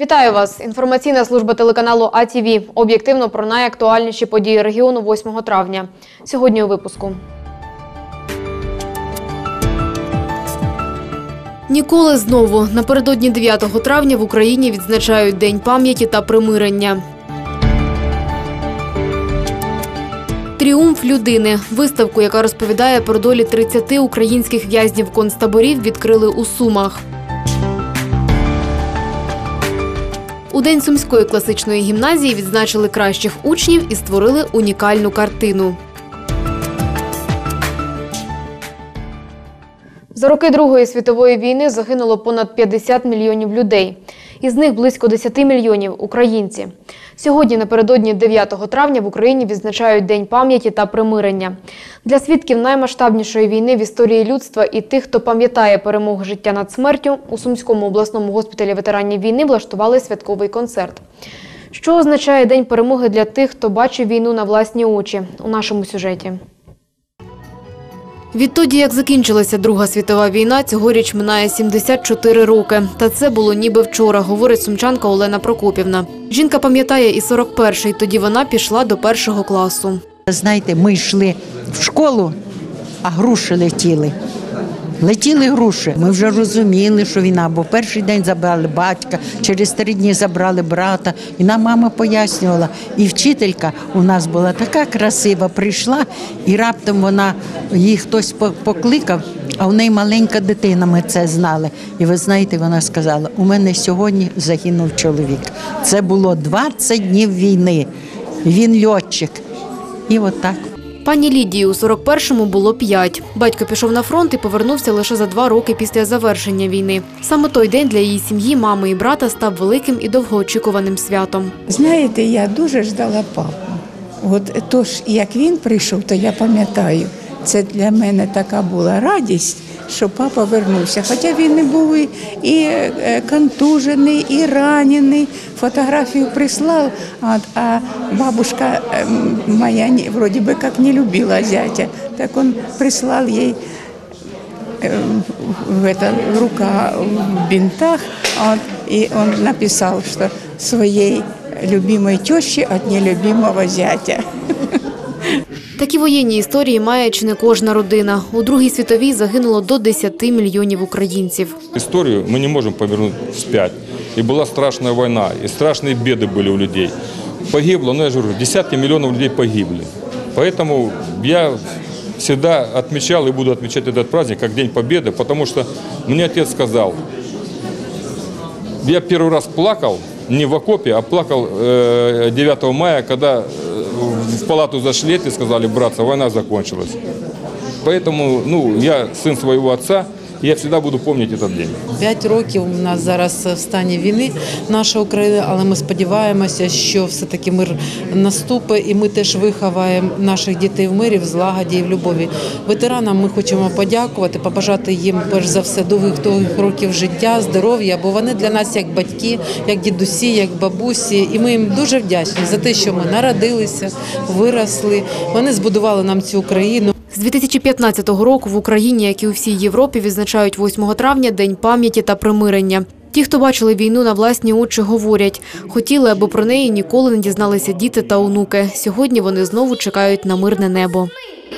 Вітаю вас! Інформаційна служба телеканалу АТВ. Об'єктивно про найактуальніші події регіону 8 травня. Сьогодні у випуску. Ніколи знову. Напередодні 9 травня в Україні відзначають День пам'яті та примирення. «Тріумф людини» – виставку, яка розповідає про долі 30 українських в'язнів концтаборів, відкрили у Сумах. У День Сумської класичної гімназії відзначили кращих учнів і створили унікальну картину. За роки Другої світової війни загинуло понад 50 мільйонів людей. Із них близько 10 мільйонів – українці. Сьогодні, напередодні 9 травня, в Україні відзначають День пам'яті та примирення. Для свідків наймасштабнішої війни в історії людства і тих, хто пам'ятає перемогу життя над смертю, у Сумському обласному госпіталі ветеранів війни влаштували святковий концерт. Що означає День перемоги для тих, хто бачив війну на власні очі – у нашому сюжеті. Відтоді, як закінчилася Друга світова війна, цьогоріч минає 74 роки. Та це було ніби вчора, говорить сумчанка Олена Прокопівна. Жінка пам'ятає і 41-й, тоді вона пішла до 1-го класу. Знаєте, ми йшли в школу, а груші летіли. Летіли груші. Ми вже розуміли, що війна, бо перший день забрали батька, через 3 дні забрали брата. І нам мама пояснювала. І вчителька у нас була така красива, прийшла, і раптом вона, її хтось покликав, а в неї маленька дитина, ми це знали. І ви знаєте, вона сказала, у мене сьогодні загинув чоловік. Це було 20 днів війни. Він льотчик. І отак. Пані Лідії у 41-му було 5. Батько пішов на фронт і повернувся лише за 2 роки після завершення війни. Саме той день для її сім'ї, мами і брата став великим і довгоочікуваним святом. Знаєте, я дуже ждала папу. От тож, як він прийшов, то я пам'ятаю, це для мене така була радість, що папа вернувся. Хоча він не був і контужений, і ранений, фотографію прислав, а бабушка моя вроді би як не любила зятя, так він прислав їй в руках в бинтах, і він написав, що своєї любимої тещі від нелюбимого зятя. Такі воєнні історії має чи не кожна родина. У Другій світовій загинуло до 10 мільйонів українців. Історію ми не можемо повернути вспять. І була страшна війна, і страшні біди були у людей. Погибло, ну я ж говорю, десятки мільйонів людей погибли. Тому я завжди відмічав і буду відмічати цей праздник як День Побєди, тому що мені отець сказав, я перший раз плакав, не в окопі, а плакав 9 мая, коли в палату зашли и сказали, братцы, война закончилась. Поэтому, я сын своего отца, я всегда буду помнить этот день. 5 років у нас зараз в стані війни наша Україна, але ми сподіваємося, що все-таки мир наступить і ми теж виховаємо наших дітей в мирі, в злагоді і в любові. Ветеранам ми хочемо подякувати, побажати їм перш за все довгих років життя, здоров'я, бо вони для нас як батьки, як дідусі, як бабусі. І ми їм дуже вдячні за те, що ми народилися, виросли, вони збудували нам цю Україну. З 2015 року в Україні, як і у всій Європі, відзначають 8 травня День пам'яті та примирення. Ті, хто бачили війну на власні очі, говорять, хотіли, аби про неї ніколи не дізналися діти та онуки. Сьогодні вони знову чекають на мирне небо.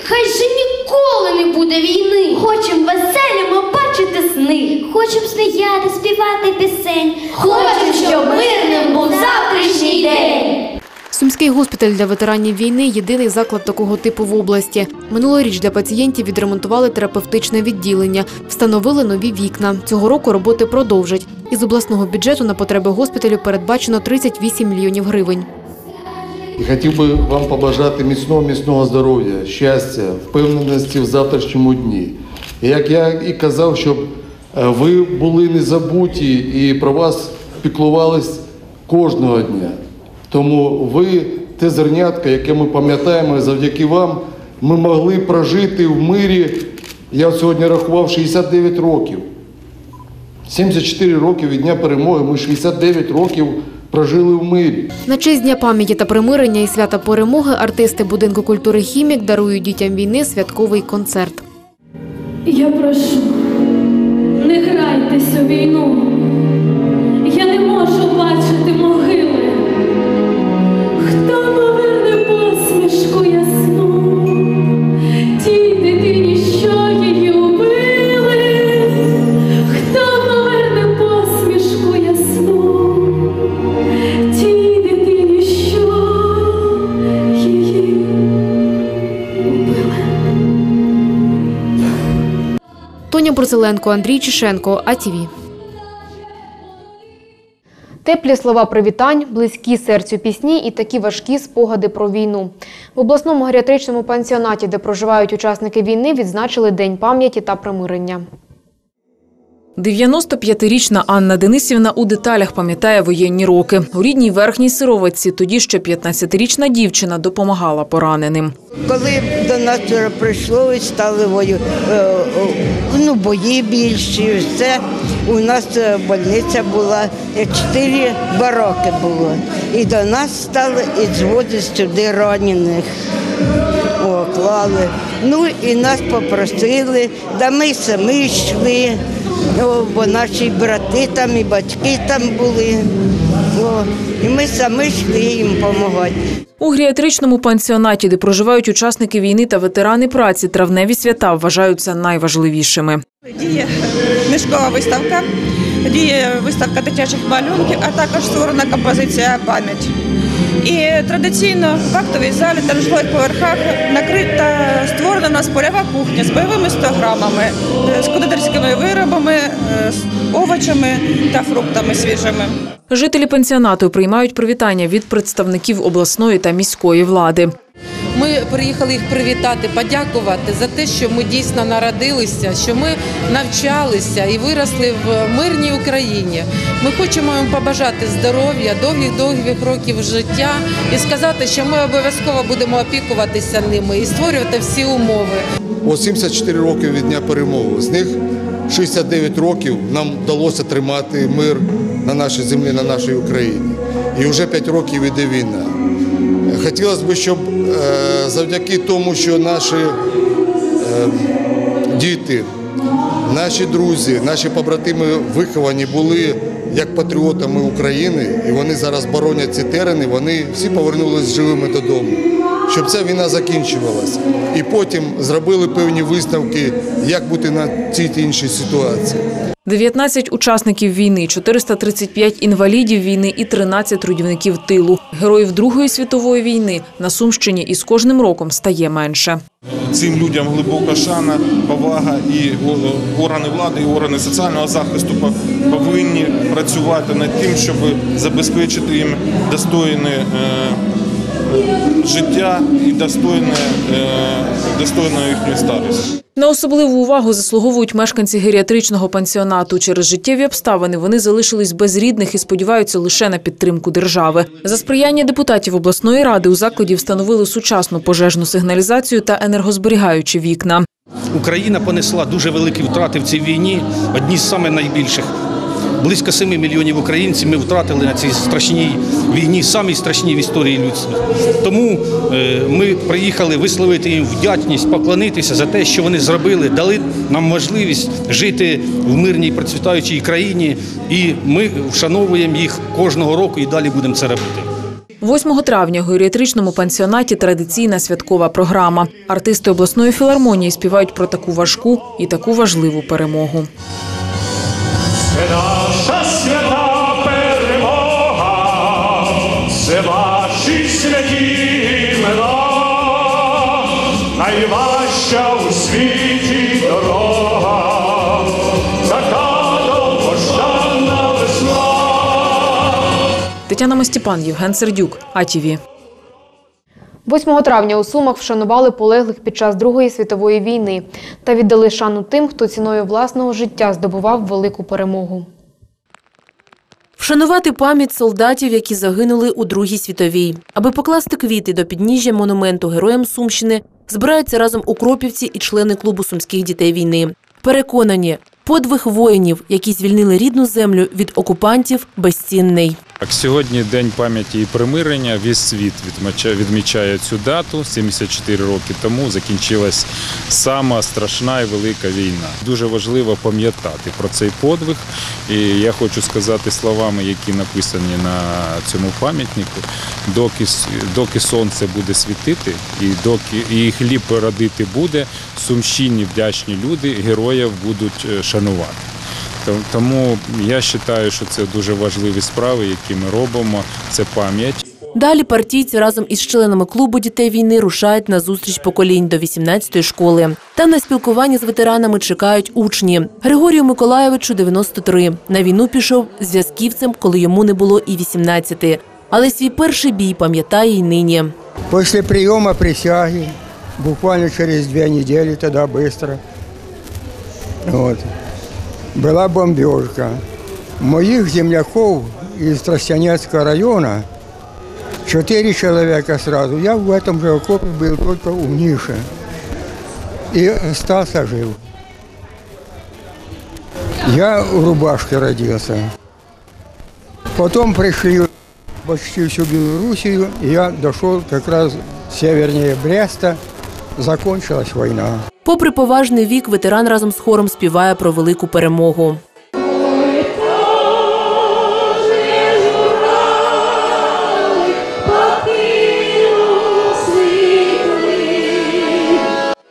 Хай же ніколи не буде війни. Хочемо веселімо бачити сни. Хочемо сміяти, співати пісень. Хочемо, щоб мирним був завтрашній день. Сумський госпіталь для ветеранів війни – єдиний заклад такого типу в області. Минулоріч для пацієнтів відремонтували терапевтичне відділення, встановили нові вікна. Цього року роботи продовжать. Із обласного бюджету на потреби госпіталю передбачено 38 мільйонів гривень. Хотів би вам побажати міцного здоров'я, щастя, впевненості в завтрашньому дні. Як я і казав, щоб ви були незабуті і про вас піклувались кожного дня. Тому ви – те зернятко, яке ми пам'ятаємо, завдяки вам ми могли прожити в мирі, я сьогодні рахував, 69 років. 74 роки від Дня перемоги, ми 69 років прожили в мирі. На честь Дня пам'яті та примирення і свята перемоги артисти Будинку культури «Хімік» дарують дітям війни святковий концерт. Я прошу, не грайтеся у війну, я не можу вам. побачити могили, хто поверне посмішку ясну тій дитині, що її убили, хто поверне посмішку ясну тій дитині, що її убили. Тоня Курзеленко, Андрій Чишенко, АТВ. Теплі слова привітань, близькі серцю пісні і такі важкі спогади про війну. В обласному геріатричному пансіонаті, де проживають учасники війни, відзначили День пам'яті та примирення. 95-річна Анна Денисівна у деталях пам'ятає воєнні роки. У рідній Верхній Сироватці тоді ще 15-річна дівчина допомагала пораненим. Коли до нас прийшло і стали бої більші, все. У нас лікарня була, 4 бараки було. І до нас стали, і звозили сюди ранених. Клали. І нас попросили, да ми самі йшли, бо наші брати там і батьки там були. І ми самі йшли їм допомагати. У геріатричному пансіонаті, де проживають учасники війни та ветерани праці, травневі свята вважаються найважливішими. Діє книжкова виставка, діє виставка дитячих малюнків, а також створена композиція «Пам'ять». І традиційно в актовій залі та жилих поверхах накрита, створена у нас польова кухня з бойовими 100 грамами, з кондитерськими виробами, з овочами та фруктами свіжими. Жителі пансіонату приймають привітання від представників обласної та міської влади. Ми приїхали їх привітати, подякувати за те, що ми дійсно народилися, що ми навчалися і виросли в мирній Україні. Ми хочемо їм побажати здоров'я, довгих-довгих років життя і сказати, що ми обов'язково будемо опікуватися ними і створювати всі умови. Ось 74 роки від дня перемоги. З них 69 років нам вдалося тримати мир на нашій землі, на нашій Україні. І вже 5 років іде війна. Хотілося б, щоб завдяки тому, що наші діти, наші друзі, наші побратими виховані були як патріотами України, і вони зараз боронять ці терени, вони всі повернулися живими додому, щоб ця війна закінчувалася. І потім зробили певні висновки, як бути на цій та іншій ситуації. 19 учасників війни, 435 інвалідів війни і 13 трудівників тилу. Героїв Другої світової війни на Сумщині із кожним роком стає менше. Цим людям глибока шана, повага, і органи влади, і органи соціального захисту повинні працювати над тим, щоб забезпечити їм достойне життя і достойну їхню старість. На особливу увагу заслуговують мешканці геріатричного пансіонату. Через життєві обставини вони залишились без рідних і сподіваються лише на підтримку держави. За сприяння депутатів обласної ради у закладі встановили сучасну пожежну сигналізацію та енергозберігаючі вікна. Україна понесла дуже великі втрати в цій війні, одні з найбільших. Близько 7 мільйонів українців ми втратили на цій страшній війні, самій страшній в історії людства. Тому ми приїхали висловити їм вдячність, поклонитися за те, що вони зробили, дали нам можливість жити в мирній, процвітаючій країні. І ми вшановуємо їх кожного року і далі будемо це робити. 8 травня в геріатричному пансіонаті традиційна святкова програма. Артисти обласної філармонії співають про таку важку і таку важливу перемогу. Це наша свята перемога, це ваші святі імена, найважча у світі дорога, така довгождана весна. Тетяна Мостіпан, Євген Сердюк, АТВ. 8 травня у Сумах вшанували полеглих під час Другої світової війни та віддали шану тим, хто ціною власного життя здобував велику перемогу. Вшанувати пам'ять солдатів, які загинули у Другій світовій. Аби покласти квіти до підніжжя монументу Героям Сумщини, збираються разом укропівці і члени клубу сумських дітей війни. Переконані, Подвиг воїнів, які звільнили рідну землю від окупантів, безцінний. Сьогодні День пам'яті і примирення. Весь світ відмічає цю дату. 74 роки тому закінчилась сама страшна і велика війна. Дуже важливо пам'ятати про цей подвиг. І я хочу сказати словами, які написані на цьому пам'ятнику. Доки сонце буде світити і хліб родити буде, сумщинні вдячні люди героїв будуть шанувати. Тому я вважаю, що це дуже важливі справи, які ми робимо, це пам'ять. Далі партійці разом із членами клубу дітей війни рушають на зустріч поколінь до 18-ї школи. Там на спілкуванні з ветеранами чекають учні. Григорію Миколаєвичу 93. На війну пішов зв'язківцем, коли йому не було і 18-ти. Але свій перший бій пам'ятає й нині. Після прийому присяги, буквально через 2 тижні, тоді швидко. Была бомбежка. Моих земляков из Тростянецкого района 4 человека сразу. Я в этом же окопе был, только у Ниши. И остался жив. Я в рубашке родился. Потом пришли почти всю Белоруссию. Я дошел как раз севернее Бреста. Закінчилась війна. Попри поважний вік, ветеран разом з хором співає про велику перемогу.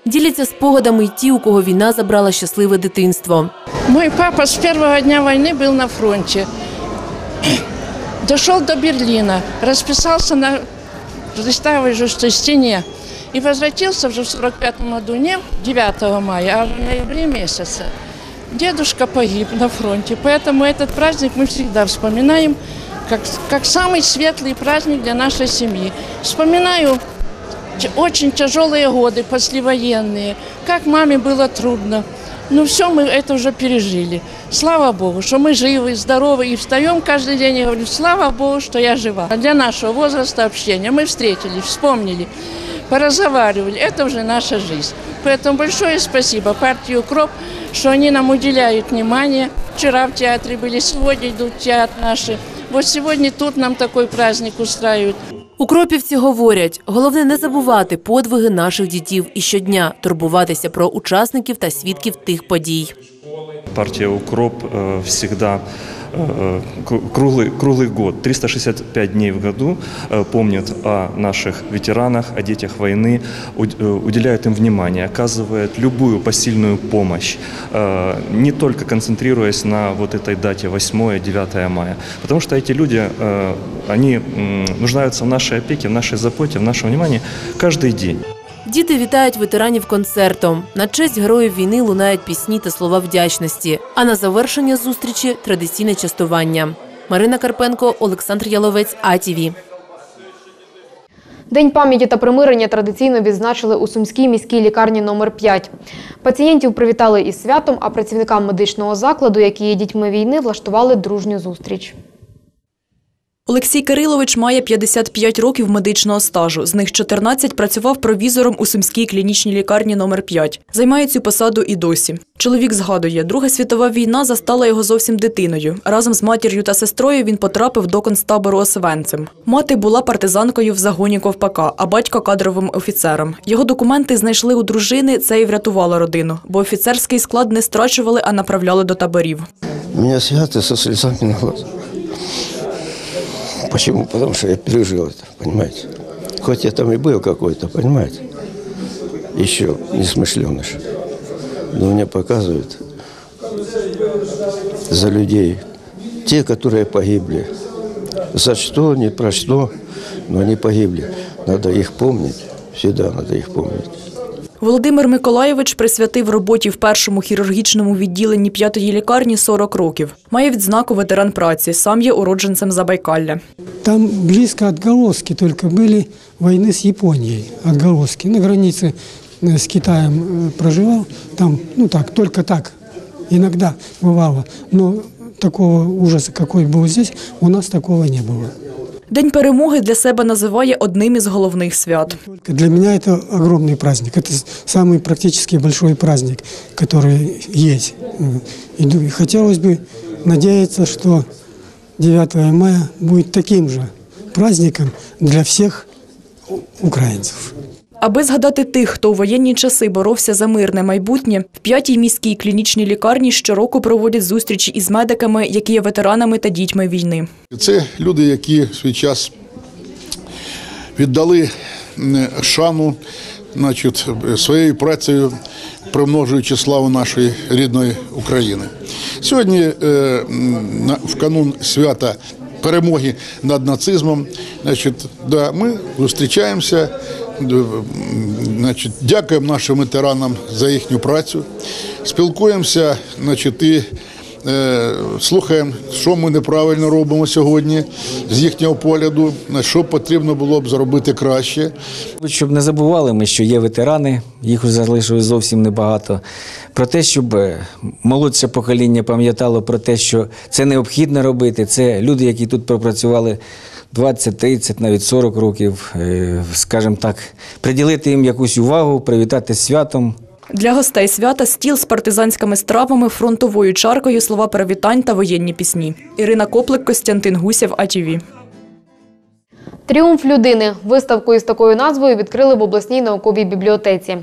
Діляться спогадами й ті, у кого війна забрала щасливе дитинство. Мій папа з першого дня війни був на фронті. Дійшов до Берліна, розписався на рейхстаговій стіні. И возвратился уже в 1945 году, не 9 мая, а в ноябре месяце. Дедушка погиб на фронте, поэтому этот праздник мы всегда вспоминаем как самый светлый праздник для нашей семьи. Вспоминаю очень тяжелые годы послевоенные, как маме было трудно. Ну все, мы это уже пережили. Слава Богу, что мы живы, здоровы и встаем каждый день и говорим, слава Богу, что я жива. Для нашего возраста общения мы встретились, вспомнили. Поразговаривали. Это уже наша жизнь. Поэтому большое спасибо партии «Укроп», что они нам уделяют внимание. Вчера в театре были, сегодня идут в театр наши. Вот сегодня тут нам такой праздник устраивают. Укропівці говорять, головне не забувати подвиги наших дітів і щодня турбуватися про учасників та свідків тих подій. Партія «Укроп» завжди круглый год, 365 дней в году помнят о наших ветеранах, о детях войны, уделяют им внимание, оказывают любую посильную помощь, не только концентрируясь на вот этой дате 8-9 мая, потому что эти люди, они нуждаются в нашей опеке, в нашей заботе, в нашем внимании каждый день. Діти вітають ветеранів концертом. На честь героїв війни лунають пісні та слова вдячності. А на завершення зустрічі – традиційне частування. Марина Карпенко, Олександр Яловець, АТВ. День пам'яті та примирення традиційно відзначили у Сумській міській лікарні номер 5. Пацієнтів привітали із святом, а працівникам медичного закладу, які є дітьми війни, влаштували дружню зустріч. Олексій Кирилович має 55 років медичного стажу. З них 14 працював провізором у Сумській клінічній лікарні номер 5. Займає цю посаду і досі. Чоловік згадує, Друга світова війна застала його зовсім дитиною. Разом з матір'ю та сестрою він потрапив до концтабору Освенцим. Мати була партизанкою в загоні Ковпака, а батько – кадровим офіцером. Його документи знайшли у дружини, це і врятувало родину. Бо офіцерський склад не страчували, а направляли до таборів. Мене свято зі сльозами на очах. Почему? Потому что я пережил это, понимаете. Хоть я там и был какой-то, понимаете, еще не смышленыш. Но мне показывают за людей, те, которые погибли. За что, не про что, но они погибли. Надо их помнить, всегда надо их помнить. Володимир Миколаєвич присвятив роботі в першому хірургічному відділенні 5-ї лікарні 40 років. Має відзнаку ветеран праці, сам є уродженцем Забайкалля. Там близько відголоски тільки були війни з Японією, відголоски. На границі з Китаєм проживав, там, ну так, тільки так, іноді бувало. Але такого ужасу, який був тут, у нас такого не було. День перемоги для себе називає одним із головних свят. Для мене це великий праздник, це найпрактично великий праздник, який є. І хотілося б сподіватися, що 9 мая буде таким же праздником для всіх українців. Аби згадати тих, хто у воєнні часи боровся за мирне майбутнє, в 5-й міській клінічній лікарні щороку проводять зустрічі із медиками, які є ветеранами та дітьми війни. Це люди, які в свій час віддали шану, значить, своєю працею, примножуючи славу нашої рідної України. Сьогодні, в канун свята перемоги над нацизмом, значить, да, ми зустрічаємося, дякуємо нашим ветеранам за їхню працю, спілкуємося, значить, і слухаємо, що ми неправильно робимо сьогодні з їхнього погляду, що потрібно було б зробити краще. Щоб не забували ми, що є ветерани, їх залишилось зовсім небагато. Про те, щоб молодше покоління пам'ятало про те, що це необхідно робити, це люди, які тут пропрацювали 20, 30, навіть 40 років, скажімо так, приділити їм якусь увагу, привітати з святом. Для гостей свята стіл з партизанськими стравами, фронтовою чаркою, слова привітань та воєнні пісні. Ірина Коплик, Костянтин Гусєв, АТВ. «Тріумф людини» – виставку із такою назвою відкрили в обласній науковій бібліотеці.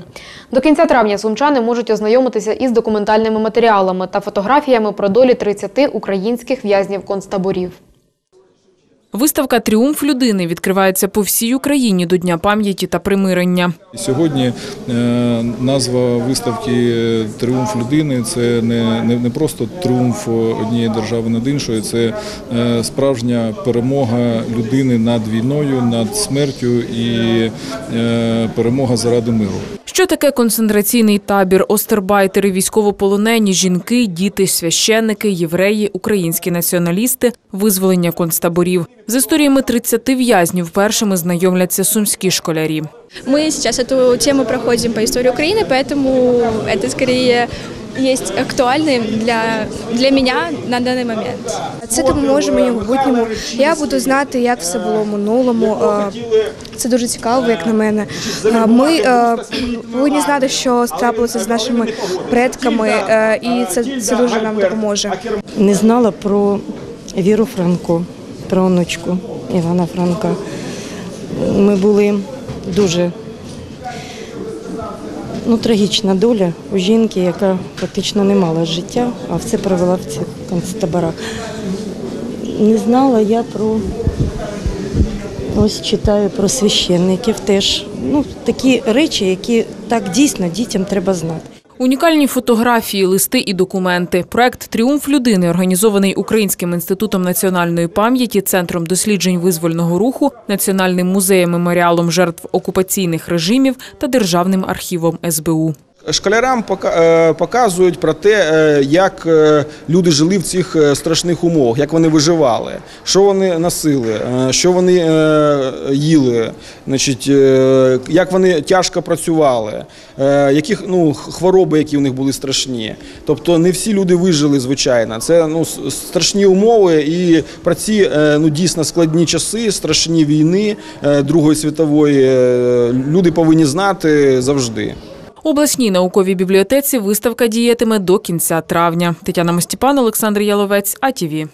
До кінця травня сумчани можуть ознайомитися із документальними матеріалами та фотографіями про долі 30 українських в'язнів концтаборів. Виставка «Тріумф людини» відкривається по всій Україні до Дня пам'яті та примирення. Сьогодні назва виставки «Тріумф людини» – це не просто тріумф однієї держави над іншою, це справжня перемога людини над війною, над смертю і перемога заради миру. Що таке концентраційний табір? Остербайтери, військовополонені, жінки, діти, священники, євреї, українські націоналісти, визволення концтаборів. З історіями 30 в'язнів першими знайомляться сумські школярі. Ми зараз цю тему проходимо по історії України, тому це, скоріше, є актуальним для мене на даний момент. Це допоможе мені в майбутньому. Я буду знати, як все було в минулому. Це дуже цікаво, як на мене. Ми повинні знати, що трапилося з нашими предками, і це дуже нам допоможе. Не знала про Веру Франко, про онучку Івана Франка. Ми були дуже... Трагічна доля у жінки, яка фактично не мала життя, а все провела в цих концтаборах. Не знала я про, ось читаю про священників теж. Такі речі, які так дійсно дітям треба знати. Унікальні фотографії, листи і документи. Проект «Тріумф людини», організований Українським інститутом національної пам'яті, Центром досліджень визвольного руху, Національним музеєм-меморіалом жертв окупаційних режимів та Державним архівом СБУ. Школярам показують про те, як люди жили в цих страшних умовах, як вони виживали, що вони носили, що вони їли, як вони тяжко працювали, які хвороби, які в них були страшні. Тобто не всі люди вижили, звичайно. Це страшні умови, і про ці дійсно складні часи, страшні війни Другої світової люди повинні знати завжди. У обласній науковій бібліотеці виставка діятиме до кінця травня. Тетяна Мостіпан, Олександр Яловець, АТВ.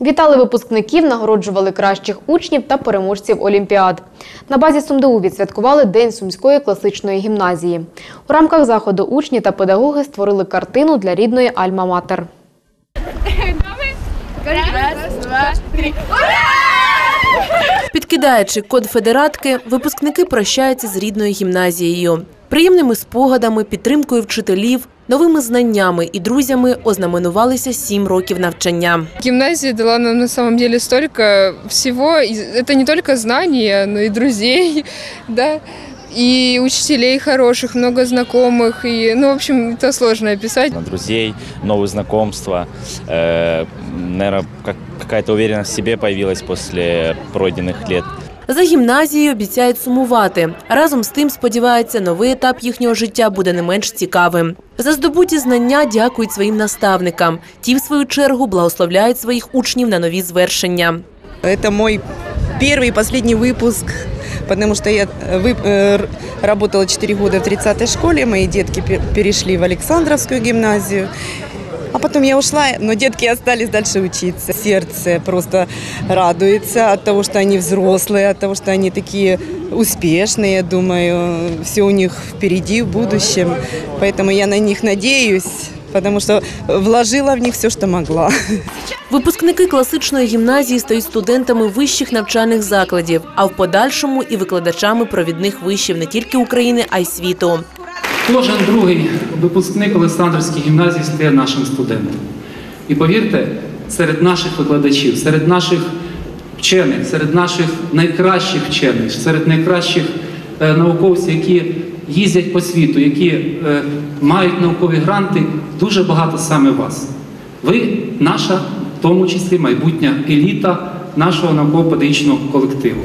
Вітали випускників, нагороджували кращих учнів та переможців олімпіад. На базі СумДУ відсвяткували День Сумської класичної гімназії. У рамках заходу учні та педагоги створили картину для рідної Альма-Матер. Раз, два, три. Ура! Підкидаючи код федератки, випускники прощаються з рідною гімназією. Приємними спогадами, підтримкою вчителів, новими знаннями і друзями ознаменувалися 7 років навчання. Гімназія дала нам насправді стільки всього. Це не тільки знання, але й друзів, і учителей хороших, багато знайомих. В общем, це складно описати. Друзів, нові знайомства. Наверное, какая-то уверенность в себе появилась после пройденных лет. За гімназією обіцяють сумувати. Разом з тим, сподіваються, новий етап їхнього життя буде не менш цікавим. За здобуті знання дякують своїм наставникам. Ті, в свою чергу, благословляють своїх учнів на нові звершення. Це мій перший і останній випуск. Потому что я работала 4 года в 30-й школе, мои детки перешли в Олександровскую гимназию. А потом я ушла, но детки остались дальше учиться. Сердце просто радуется от того, что они взрослые, от того, что они такие успешные, я думаю. Все у них впереди, в будущем. Поэтому я на них надеюсь, потому что вложила в них все, что могла. Випускники класичної гімназії стають студентами вищих навчальних закладів, а в подальшому і викладачами провідних вишів не тільки України, а й світу. Кожен другий випускник Олександрівської гімназії стає нашим студентом. І повірте, серед наших викладачів, серед наших вчених, серед наших найкращих вчених, серед найкращих науковців, які їздять по світу, які мають наукові гранти, дуже багато саме вас. Ви – наша, в тому числі, майбутня еліта нашого науково-педагогічного колективу.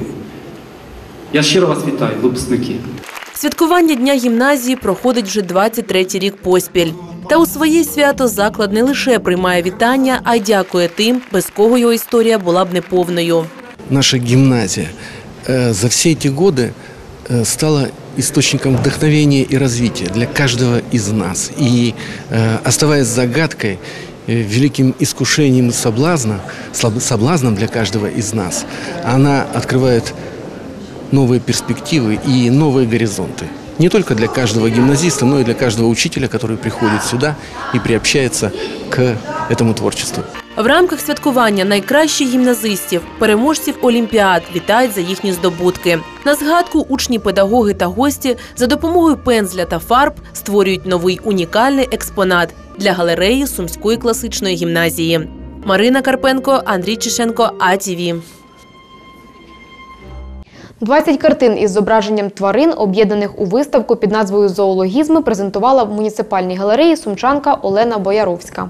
Я щиро вас вітаю, випускники. Святкування Дня гімназії проходить вже 23-й рік поспіль. Та у своє свято заклад не лише приймає вітання, а й дякує тим, без кого його історія була б неповною. Наша гімназія за всі ці роки стала источником вдохновения и развития для каждого из нас. И оставаясь загадкой, великим искушением соблазном для каждого из нас, она открывает новые перспективы и новые горизонты. Не только для каждого гимназиста, но и для каждого учителя, который приходит сюда и приобщается к этому творчеству. В рамках святкування найкращих гімназистів, переможців олімпіад, вітають за їхні здобутки. На згадку учні, педагоги та гості за допомогою пензля та фарб створюють новий унікальний експонат для галереї Сумської класичної гімназії. Марина Карпенко, Андрій Чишенко, АТВ. 20 картин із зображенням тварин, об'єднаних у виставку під назвою «Зоологізми», презентувала в муніципальній галереї сумчанка Олена Бояровська.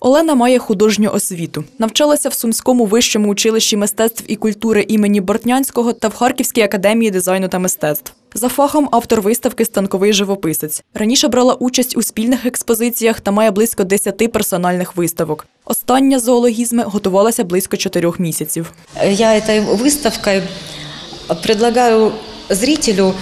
Олена має художню освіту. Навчалася в Сумському вищому училищі мистецтв і культури імені Бортнянського та в Харківській академії дизайну та мистецтв. За фахом автор виставки «Станковий живописець». Раніше брала участь у спільних експозиціях та має близько 10 персональних виставок. Остання «Зоологізми» готувалася близько 4 місяців. Я цією виставкою пропоную зрителю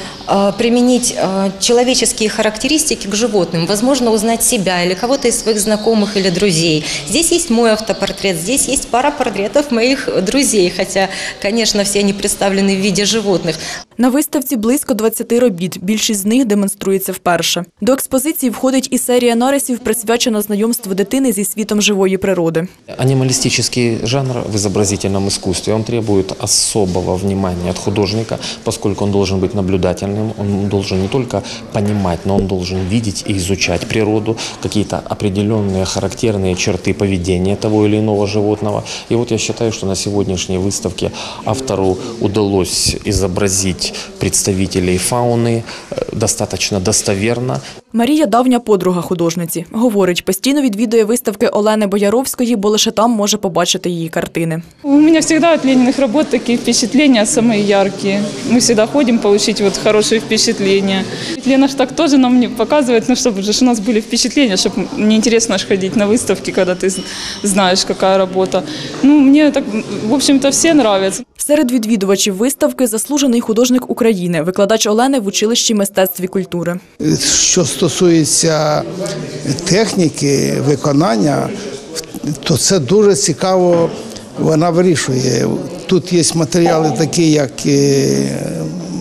применить человеческие характеристики к животным, возможно, узнать себя или кого-то из своих знакомых или друзей. Здесь есть мой автопортрет, здесь есть пара портретов моих друзей, хотя, конечно, все они представлены в виде животных. На виставці близько 20 робіт, більшість з них демонструється вперше. До експозиції входить і серія нарисів, присвячена знайомству дитини зі світом живої природи. Анималістичний жанр в зображувальному мистецтві, він потребує особливого уваги від художника, оскільки він должен быть наблюдательным, он должен не только понимать, но он должен видеть и изучать природу, какие-то определенные характерные черты поведения того или иного животного. И вот я считаю, что на сегодняшней выставке автору удалось изобразить представителей фауны достаточно достоверно. Марія – давня подруга художниці. Говорить, постійно відвідує виставки Олени Бояровської, бо лише там може побачити її картини. У мене завжди від Лениних робіт такі впечатлення найяркі. Ми завжди ходимо отримати хороші впечатлення. Лена ж так теж нам показує, щоб у нас були впечатлення, щоб мені цікаво ходити на виставки, коли ти знаєш, яка робота. Мені так, в общем-то, все подобається. Серед відвідувачів виставки – заслужений художник України, викладач Олени в училищі мистецтв і культури. Що стосується техніки виконання, то це дуже цікаво вона вирішує. Тут є матеріали такі, як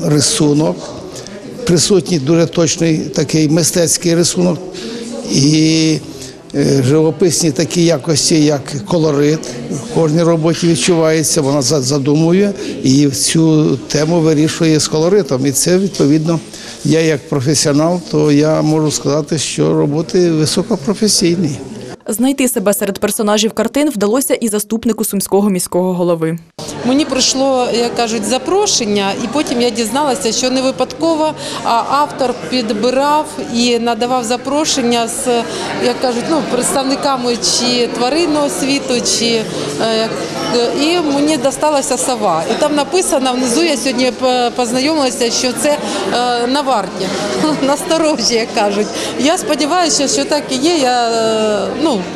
рисунок, присутній дуже точний такий мистецький рисунок і живописні такі якості, як колорит. В кожній роботі відчувається, вона задумує і цю тему вирішує з колоритом. І це, відповідно, я як професіонал, то я можу сказати, що роботи високопрофесійні. Знайти себе серед персонажів картин вдалося і заступнику сумського міського голови. Мені прийшло, як кажуть, запрошення, і потім я дізналася, що не випадково, а автор підбирав і надавав запрошення з, як кажуть, представниками чи тваринного світу, і мені дісталася сова. І там написано внизу, я сьогодні познайомилася, що це на варті, насторожі, як кажуть. Я сподіваюся, що так і є,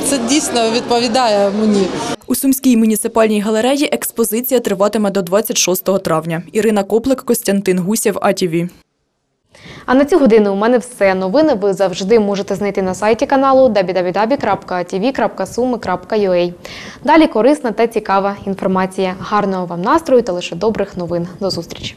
це дійсно відповідає мені. У Сумській муніципальній галереї експозиція триватиме до 26 травня. Ірина Коплик, Костянтин Гусєв, АТВ. А на цю годину у мене все. Новини ви завжди можете знайти на сайті каналу www.atv.sumi.ua. Далі корисна та цікава інформація. Гарного вам настрою та лише добрих новин. До зустрічі!